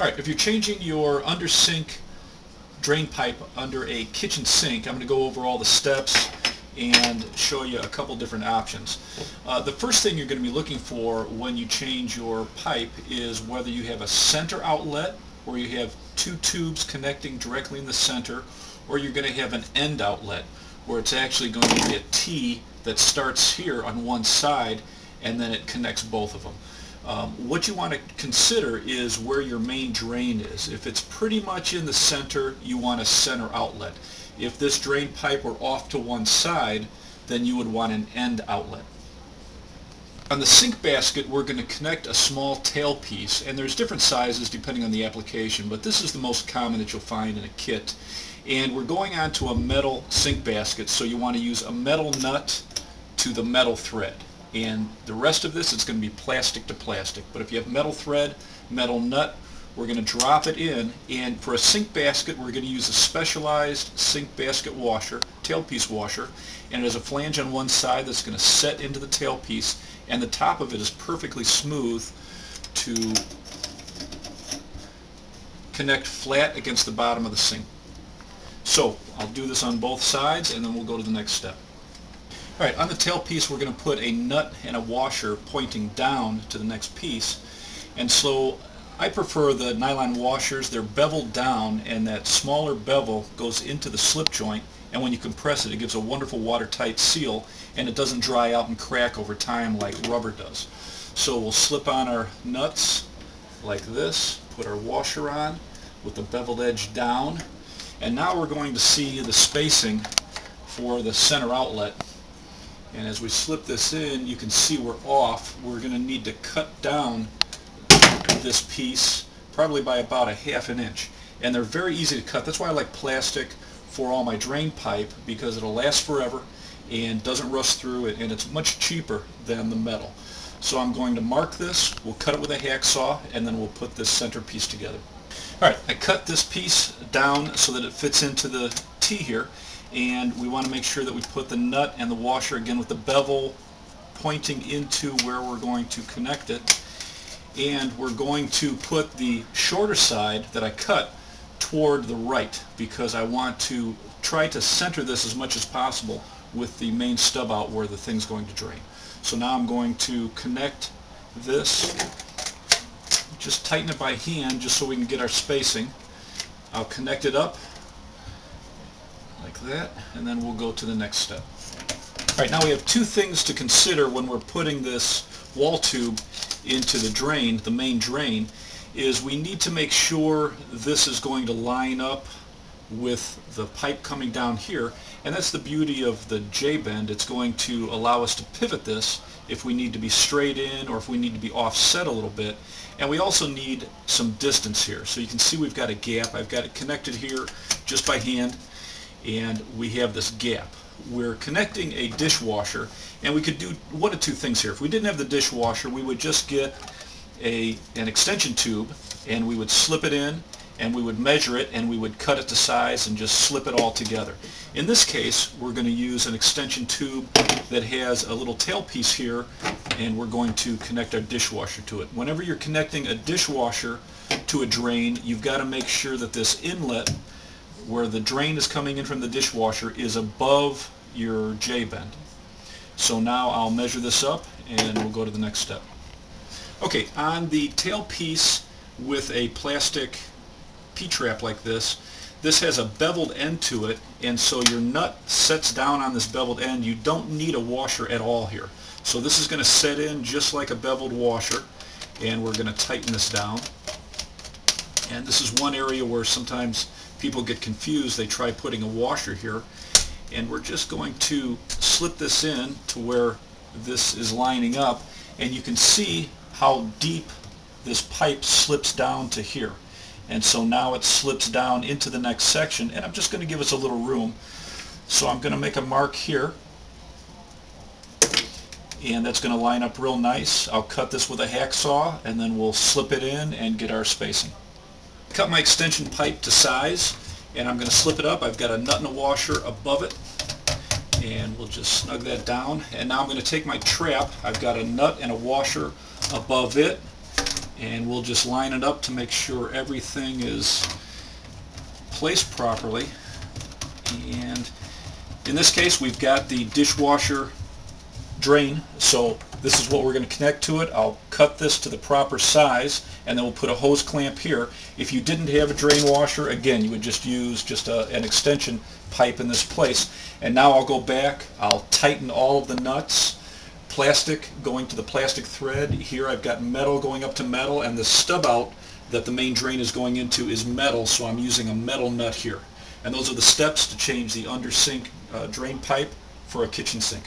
All right, if you're changing your under-sink drain pipe under a kitchen sink, I'm going to go over all the steps and show you a couple different options. The first thing you're going to be looking for when you change your pipe is whether you have a center outlet, or you have two tubes connecting directly in the center, or you're going to have an end outlet where it's actually going to be a T that starts here on one side and then it connects both of them. What you want to consider is where your main drain is. If it's pretty much in the center, you want a center outlet. If this drain pipe were off to one side, then you would want an end outlet. On the sink basket, we're going to connect a small tail piece, and there's different sizes depending on the application, but this is the most common that you'll find in a kit. And we're going on to a metal sink basket, so you want to use a metal nut to the metal thread. And the rest of this, it's going to be plastic to plastic. But if you have metal thread, metal nut, we're going to drop it in. And for a sink basket, we're going to use a specialized sink basket washer, tailpiece washer. And it has a flange on one side that's going to set into the tailpiece. And the top of it is perfectly smooth to connect flat against the bottom of the sink. So I'll do this on both sides, and then we'll go to the next step. All right, on the tailpiece, we're going to put a nut and a washer pointing down to the next piece. And so I prefer the nylon washers. They're beveled down, and that smaller bevel goes into the slip joint. And when you compress it, it gives a wonderful watertight seal, and it doesn't dry out and crack over time like rubber does. So we'll slip on our nuts like this, put our washer on with the beveled edge down, and now we're going to see the spacing for the center outlet. And as we slip this in, you can see we're off. We're going to need to cut down this piece probably by about 1/2 inch. And they're very easy to cut. That's why I like plastic for all my drain pipe, because it'll last forever and doesn't rust through it, and it's much cheaper than the metal. So I'm going to mark this. We'll cut it with a hacksaw, and then we'll put this center piece together. All right, I cut this piece down so that it fits into the T here. And we want to make sure that we put the nut and the washer, again, with the bevel pointing into where we're going to connect it. And we're going to put the shorter side that I cut toward the right, because I want to try to center this as much as possible with the main stub out where the thing's going to drain. So now I'm going to connect this, just tighten it by hand just so we can get our spacing. I'll connect it up like that, and then we'll go to the next step. All right, now we have two things to consider when we're putting this wall tube into the drain, the main drain, is we need to make sure this is going to line up with the pipe coming down here, and that's the beauty of the J-bend. It's going to allow us to pivot this if we need to be straight in or if we need to be offset a little bit. And we also need some distance here. So you can see we've got a gap. I've got it connected here just by hand, and we have this gap. We're connecting a dishwasher, and we could do one of two things here. If we didn't have the dishwasher, we would just get an extension tube, and we would slip it in, and we would measure it, and we would cut it to size and just slip it all together. In this case, we're going to use an extension tube that has a little tail piece here, and we're going to connect our dishwasher to it. Whenever you're connecting a dishwasher to a drain, you've got to make sure that this inlet where the drain is coming in from the dishwasher is above your J-bend. So now I'll measure this up, and we'll go to the next step. Okay, on the tail piece with a plastic P-trap like this, this has a beveled end to it, and so your nut sets down on this beveled end. You don't need a washer at all here. So this is going to set in just like a beveled washer, and we're going to tighten this down. And this is one area where sometimes people get confused. They try putting a washer here, and we're just going to slip this in to where this is lining up, and you can see how deep this pipe slips down to here. And so now it slips down into the next section, and I'm just going to give us a little room. So I'm going to make a mark here, and that's going to line up real nice. I'll cut this with a hacksaw, and then we'll slip it in and get our spacing. Cut my extension pipe to size, and I'm going to slip it up. I've got a nut and a washer above it, and we'll just snug that down. And now I'm going to take my trap. I've got a nut and a washer above it, and we'll just line it up to make sure everything is placed properly. And in this case we've got the dishwasher drain, so this is what we're going to connect to it. I'll cut this to the proper size and then we'll put a hose clamp here. If you didn't have a drain washer, again, you would just use just an extension pipe in this place. And now I'll go back, I'll tighten all of the nuts, plastic going to the plastic thread. Here I've got metal going up to metal, and the stub out that the main drain is going into is metal, so I'm using a metal nut here. And those are the steps to change the under sink drain pipe for a kitchen sink.